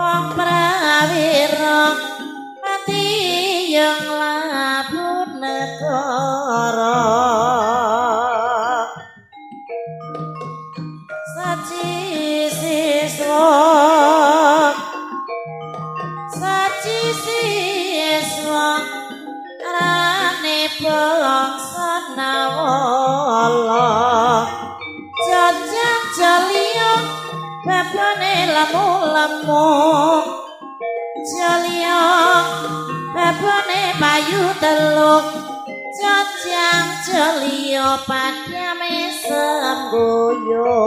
Wong prawira mati yang labuh negara, saci siswa rane bangsa nawala, Janjang Jolio babane lemu-lemu, Jolio babane payu teluk, Janjang Jolio padame semboyo.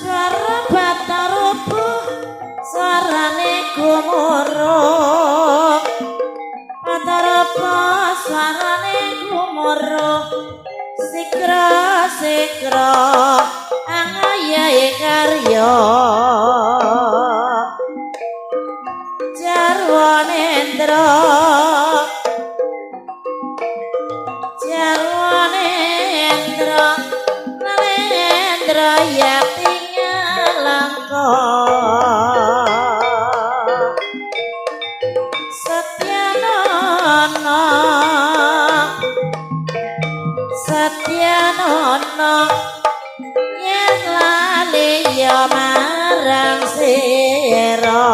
Suara bata rubuh, suarane gumuruh, bata rubuh, suarane gumuruh, sikra-sikra angayae karya, jarwo nendro nendro ya Satya nono yen lali ya marang sira,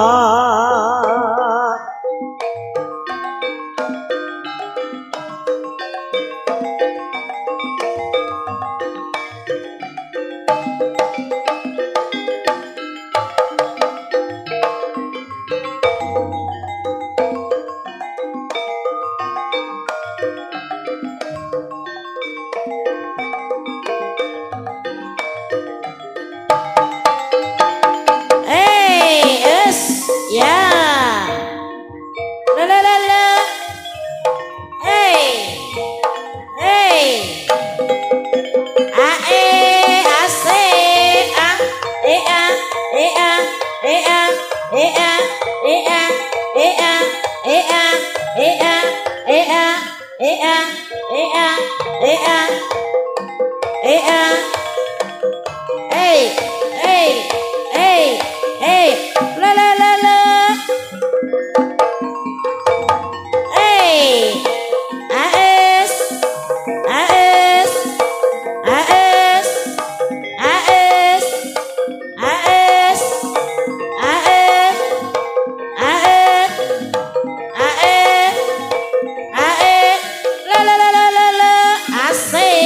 say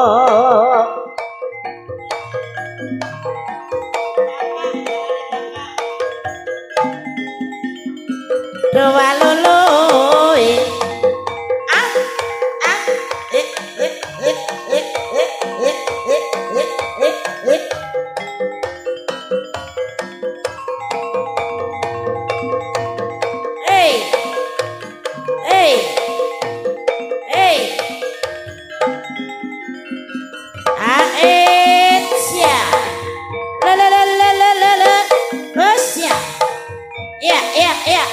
Doa luluy ah ah eh eh eh eh eh eh eh eh eh eh. Hey hey hey aetia la la la la la la la aetia yeah yeah yeah.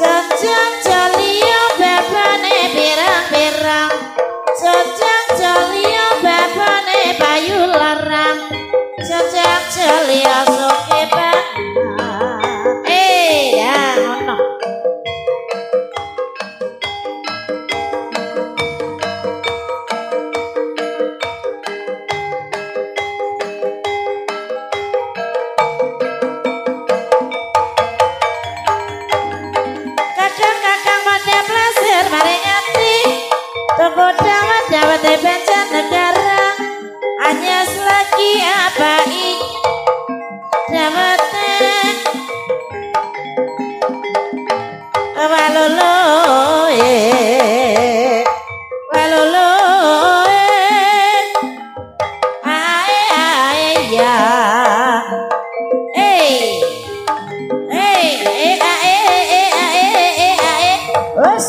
Jajang Jolio babane pirang-pirang, jajang Jolio babane payu larang, jajang Jolio soke banget. Ya ngono. Tergoda dapat bencana negara, hanya selagi apa ini dapat walolo ae ae ya hey hey eh ae eh ae eh ae us.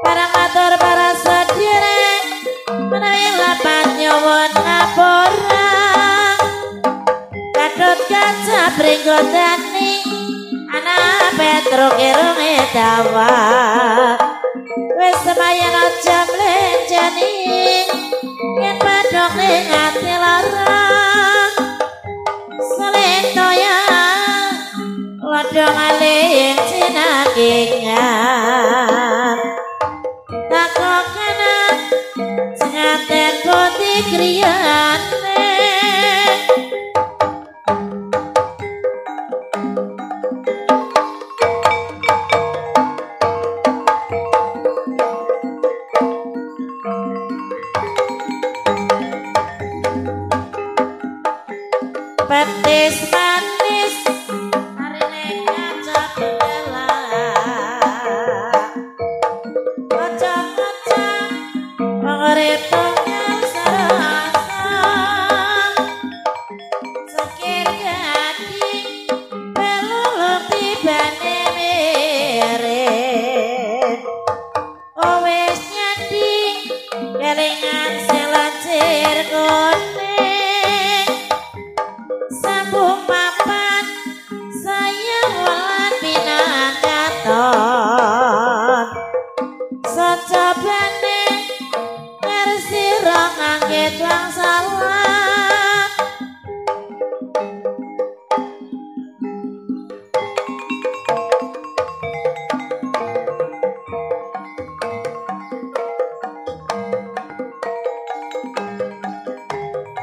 para matur para sedherek, menawi lapat nyuwun ngapura. Kaca pringgotani anak petruk irung edawa wis semayan aja mlenjani yen padhok ning ati larang saling toya padha maling cinakingan takok kana ngaten kondi kriyane. Petis manis arene kaca belah kaca-kaca pengrepotnya serasa sekir jadi pelulung tibane miring owes nyadi kelingan selancir kone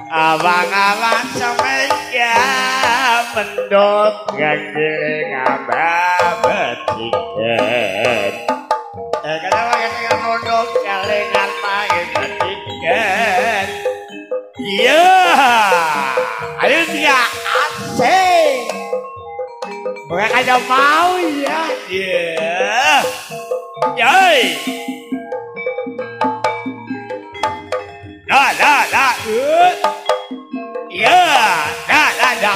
awang-awang semengga mendot gagil ngabah betiket Iya, ayo dia asing. Bukan ada mau ya. Iya. Yoi. Dah. Iya, dah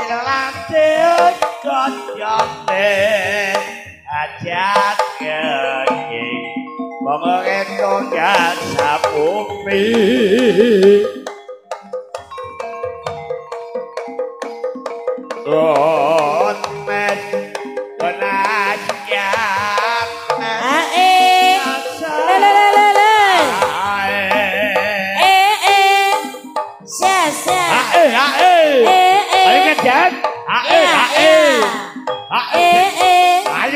dilate godyote ajat keki pomore tonga sapupi Ron met benak yang ae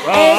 Woi.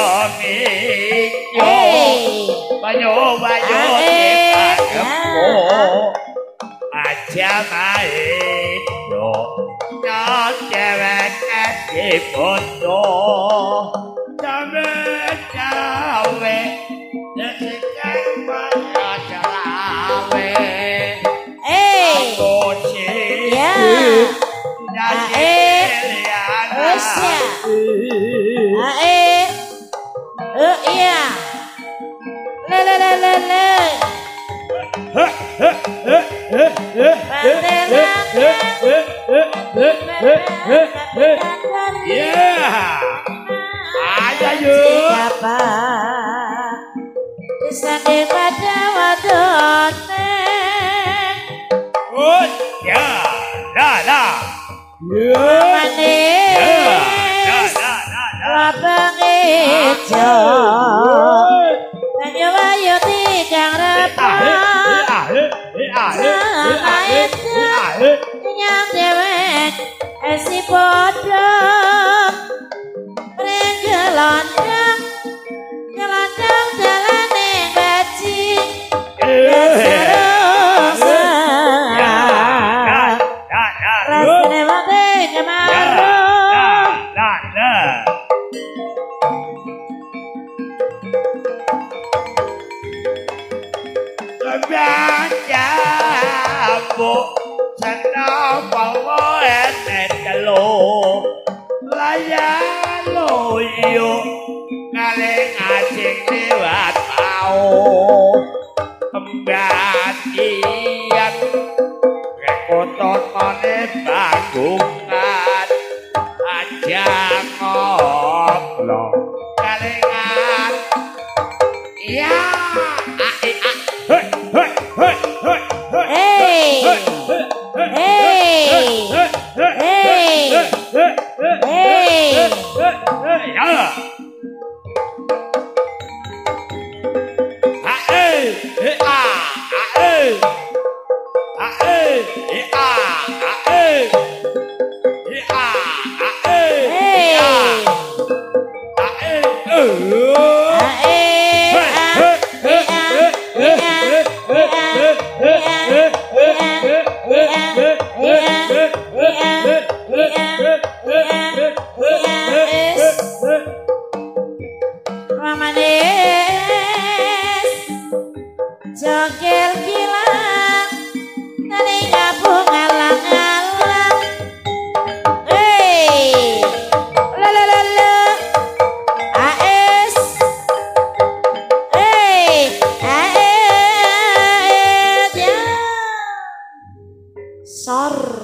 Sar.